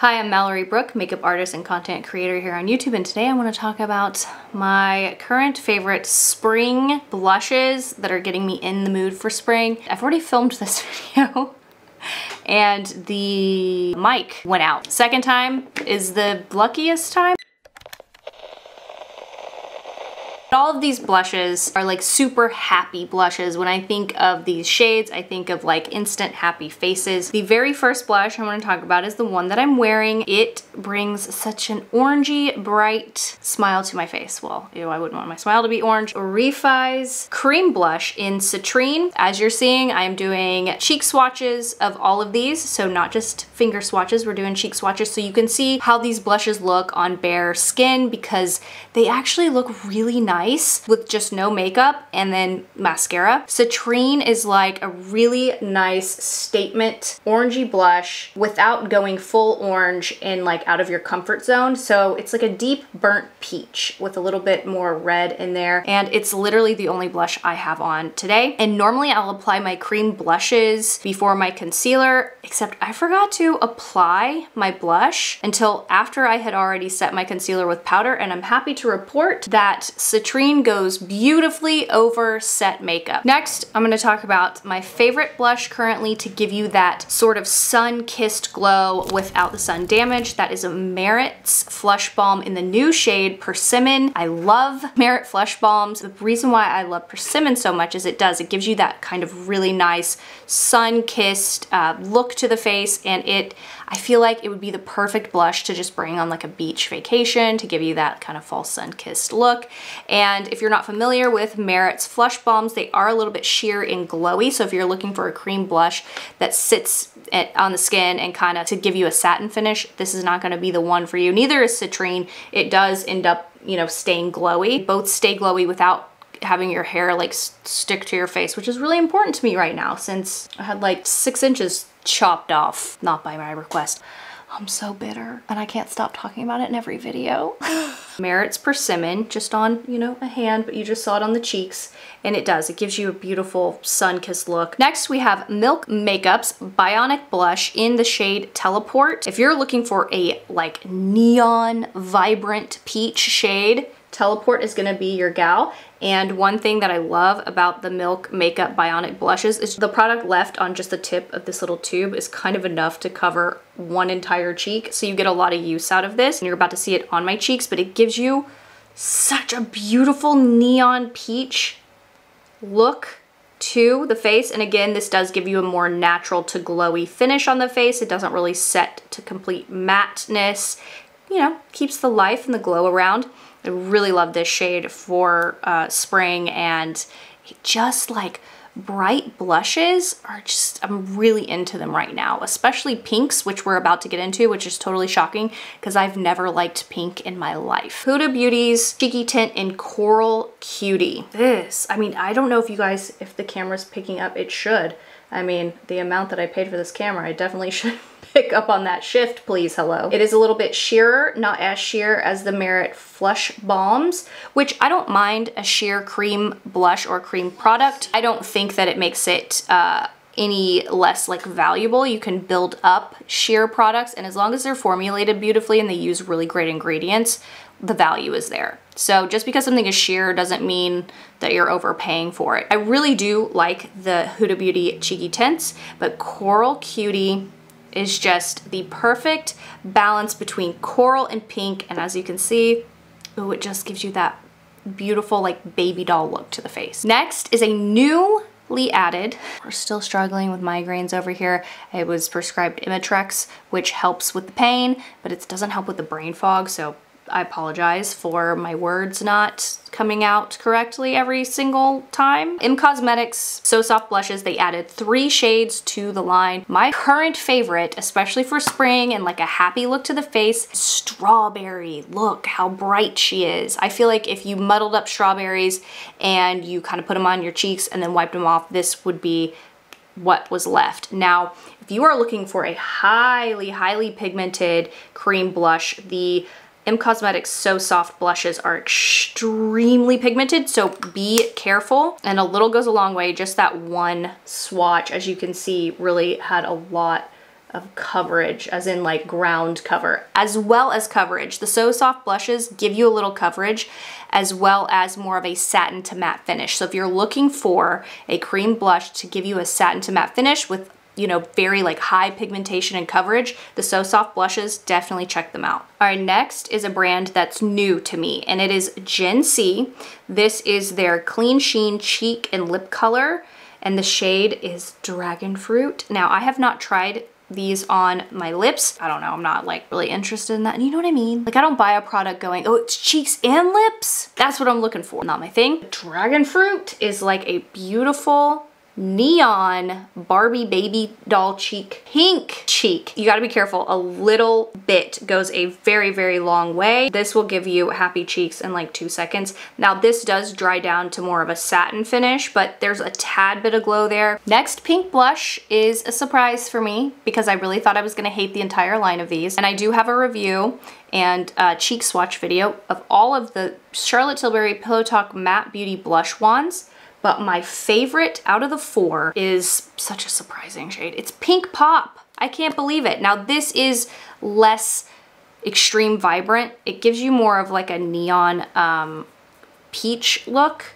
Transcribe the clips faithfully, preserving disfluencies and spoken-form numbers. Hi, I'm Mallory Brooke, makeup artist and content creator here on YouTube, and today I want to talk about my current favorite spring blushes that are getting me in the mood for spring. I've already filmed this video and the mic went out. Second time is the luckiest time. All of these blushes are like super happy blushes. When I think of these shades, I think of like instant happy faces. The very first blush I want to talk about is the one that I'm wearing. It brings such an orangey, bright smile to my face. Well, ew, I wouldn't want my smile to be orange. REFY's cream blush in Citrine. As you're seeing, I am doing cheek swatches of all of these, so not just finger swatches, we're doing cheek swatches so you can see how these blushes look on bare skin, because they actually look really nice with just no makeup and then mascara. Citrine is like a really nice statement orangey blush without going full orange and like out of your comfort zone. So it's like a deep burnt peach with a little bit more red in there, and it's literally the only blush I have on today. And normally I'll apply my cream blushes before my concealer, except I forgot to apply my blush until after I had already set my concealer with powder, and I'm happy to report that Citrine goes beautifully over set makeup. Next, I'm going to talk about my favorite blush currently to give you that sort of sun-kissed glow without the sun damage. That is a Merit's Flush Balm in the new shade Persimmon. I love Merit Flush Balms. The reason why I love Persimmon so much is it does. It gives you that kind of really nice sun-kissed uh, look to the face, and it, I feel like it would be the perfect blush to just bring on like a beach vacation to give you that kind of fall sun-kissed look. And And if you're not familiar with Merit's Flush Balms, they are a little bit sheer and glowy. So if you're looking for a cream blush that sits at, on the skin and kind of to give you a satin finish, this is not going to be the one for you. Neither is Citrine. It does end up, you know, staying glowy. Both stay glowy without having your hair like stick to your face, which is really important to me right now since I had like six inches chopped off, not by my request. I'm so bitter and I can't stop talking about it in every video. Merit's Persimmon, just on, you know, a hand, but you just saw it on the cheeks, and it does. It gives you a beautiful sun-kissed look. Next, we have Milk Makeup's Bionic Blush in the shade Teleport. If you're looking for a like neon, vibrant peach shade, Teleport is gonna be your gal. And one thing that I love about the Milk Makeup Bionic Blushes is the product left on just the tip of this little tube is kind of enough to cover one entire cheek. So you get a lot of use out of this, and you're about to see it on my cheeks, but it gives you such a beautiful neon peach look to the face. And again, this does give you a more natural to glowy finish on the face. It doesn't really set to complete matteness. You know, keeps the life and the glow around. I really love this shade for uh, spring, and just like bright blushes are just, I'm really into them right now, especially pinks, which we're about to get into, which is totally shocking because I've never liked pink in my life. Huda Beauty's Cheeky Tint in Coral Cutie. This, I mean, I don't know if you guys, if the camera's picking up, it should. I mean, the amount that I paid for this camera, I definitely should pick up on that shift, please, hello. It is a little bit sheerer, not as sheer as the Merit Flush Balms, which I don't mind a sheer cream blush or cream product. I don't think that it makes it uh, any less like valuable. You can build up sheer products, and as long as they're formulated beautifully and they use really great ingredients, the value is there. So just because something is sheer doesn't mean that you're overpaying for it. I really do like the Huda Beauty Cheeky Tints, but Coral Cutie is just the perfect balance between coral and pink. And as you can see, ooh, it just gives you that beautiful like baby doll look to the face. Next is a newly added, we're still struggling with migraines over here. It was prescribed Imitrex, which helps with the pain, but it doesn't help with the brain fog. So I apologize for my words not coming out correctly every single time. Inn Cosmetics So Soft Blushes, they added three shades to the line. My current favorite, especially for spring and like a happy look to the face, Strawberry. Look how bright she is. I feel like if you muddled up strawberries and you kind of put them on your cheeks and then wiped them off, this would be what was left. Now, if you are looking for a highly, highly pigmented cream blush, the Inn Cosmetics So Soft Blushes are extremely pigmented, so be careful. And a little goes a long way. Just that one swatch, as you can see, really had a lot of coverage, as in like ground cover, as well as coverage. The So Soft blushes give you a little coverage, as well as more of a satin to matte finish. So if you're looking for a cream blush to give you a satin to matte finish with, you know, very like high pigmentation and coverage, the So Soft blushes, definitely check them out. All right, next is a brand that's new to me, and it is Gen See. This is their Clean Sheen Cheek and Lip Color, and the shade is Dragon Fruit. Now, I have not tried these on my lips. I don't know, I'm not like really interested in that, and you know what I mean? Like, I don't buy a product going, oh, it's cheeks and lips. That's what I'm looking for, not my thing. Dragon Fruit is like a beautiful neon Barbie baby doll cheek, pink cheek. You gotta be careful, a little bit goes a very, very long way. This will give you happy cheeks in like two seconds. Now this does dry down to more of a satin finish, but there's a tad bit of glow there. Next pink blush is a surprise for me because I really thought I was gonna hate the entire line of these. And I do have a review and a cheek swatch video of all of the Charlotte Tilbury Pillow Talk Matte Beauty blush wands. But my favorite out of the four is such a surprising shade. It's Pink Pop. I can't believe it. Now this is less extreme vibrant. It gives you more of like a neon um, peach look.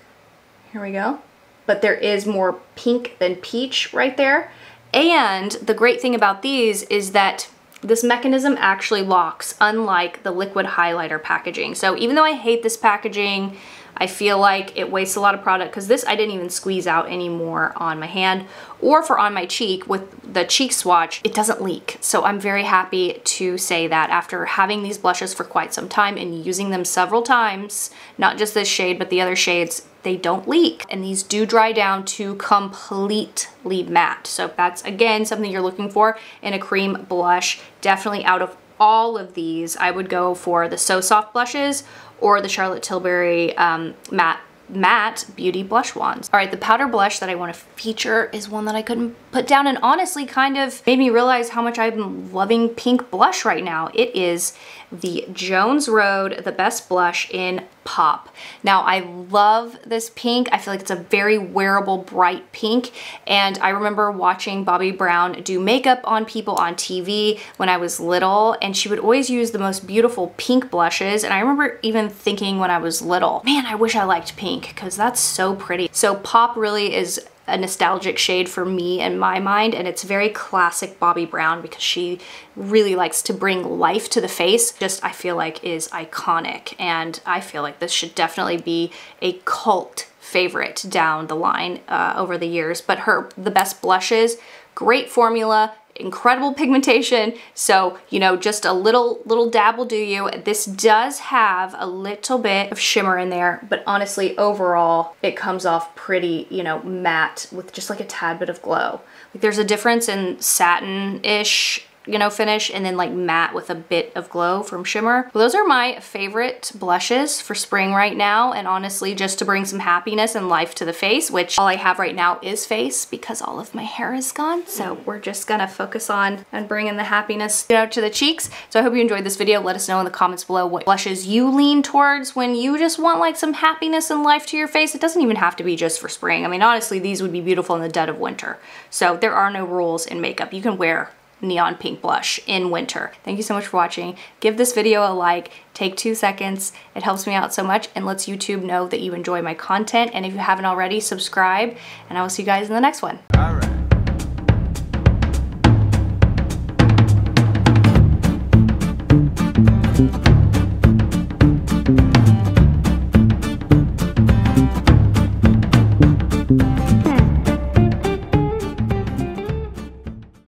Here we go. But there is more pink than peach right there. And the great thing about these is that this mechanism actually locks, unlike the liquid highlighter packaging. So even though I hate this packaging, I feel like it wastes a lot of product because this I didn't even squeeze out anymore on my hand or for on my cheek with the cheek swatch. It doesn't leak. So I'm very happy to say that after having these blushes for quite some time and using them several times, not just this shade, but the other shades, they don't leak. And these do dry down to completely matte. So that's, again, something you're looking for in a cream blush. Definitely out of all of these, I would go for the So Soft blushes or the Charlotte Tilbury um, matte, matte Beauty Blush Wands. All right, the powder blush that I wanna feature is one that I couldn't put down, and honestly kind of made me realize how much I'm loving pink blush right now. It is the Jones Road, the best blush in Pop. Now, I love this pink. I feel like it's a very wearable, bright pink. And I remember watching Bobbi Brown do makeup on people on T V when I was little, and she would always use the most beautiful pink blushes. And I remember even thinking when I was little, man, I wish I liked pink because that's so pretty. So Pop really is a nostalgic shade for me in my mind, and it's very classic Bobbi Brown because she really likes to bring life to the face. Just, I feel like, is iconic, and I feel like this should definitely be a cult favorite down the line uh, over the years. But her, the best blushes, great formula, incredible pigmentation. So, you know, just a little little dab will do you. This does have a little bit of shimmer in there, but honestly, overall, it comes off pretty, you know, matte with just like a tad bit of glow. Like, there's a difference in satin-ish, you know, finish, and then like matte with a bit of glow from shimmer. Well, those are my favorite blushes for spring right now, and honestly just to bring some happiness and life to the face, which all I have right now is face because all of my hair is gone. So we're just gonna focus on and bring in the happiness, you know, to the cheeks. So I hope you enjoyed this video. Let us know in the comments below what blushes you lean towards when you just want like some happiness and life to your face. It doesn't even have to be just for spring. I mean, honestly, these would be beautiful in the dead of winter. So there are no rules in makeup. You can wear neon pink blush in winter. Thank you so much for watching. Give this video a like, take two seconds. It helps me out so much and lets YouTube know that you enjoy my content. And if you haven't already, subscribe, and I will see you guys in the next one.